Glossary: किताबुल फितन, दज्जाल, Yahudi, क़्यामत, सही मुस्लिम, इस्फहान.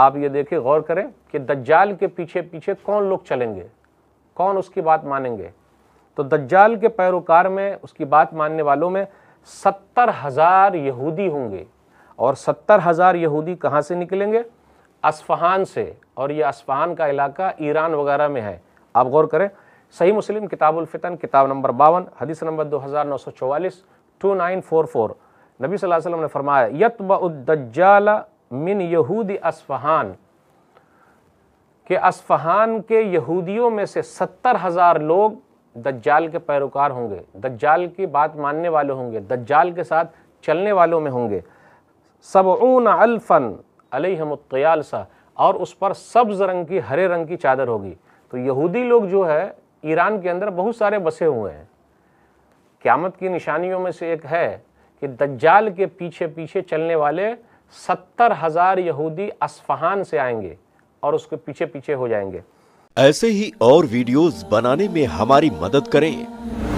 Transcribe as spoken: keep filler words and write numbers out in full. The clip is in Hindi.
आप ये देखें, गौर करें कि दज्जाल के पीछे पीछे कौन लोग चलेंगे, कौन उसकी बात मानेंगे। तो दज्जाल के पैरोकार में, उसकी बात मानने वालों में सत्तर हज़ार यहूदी होंगे। और सत्तर हज़ार यहूदी कहाँ से निकलेंगे? इस्फहान से। और ये इस्फहान का इलाका ईरान वगैरह में है। आप गौर करें, सही मुस्लिम किताबुल फितन किताब नंबर बावन, हदीस नंबर दो हज़ार नौ सौ चौवालीस, टू नाइन फोर फोर, नबी सल्लल्लाहु अलैहि वसल्लम ने फरमाया, यतबउद दज्जाल मिन यहूदी इस्फहान, के इस्फहान के यहूदियों में से सत्तर हज़ार लोग दज्जाल के पैरोकार होंगे, दज्जाल की बात मानने वाले होंगे, दज्जाल के साथ चलने वालों में होंगे। सबऊन अल्फन अलैहिमुत्तियाल सा, और उस पर सब्ज़ रंग की, हरे रंग की चादर होगी। तो यहूदी लोग जो है ईरान के अंदर बहुत सारे बसे हुए हैं। क़्यामत की निशानियों में से एक है कि दज्जाल के पीछे पीछे चलने वाले सत्तर हज़ार यहूदी इस्फहान से आएंगे और उसके पीछे पीछे हो जाएंगे। ऐसे ही और वीडियोस बनाने में हमारी मदद करें।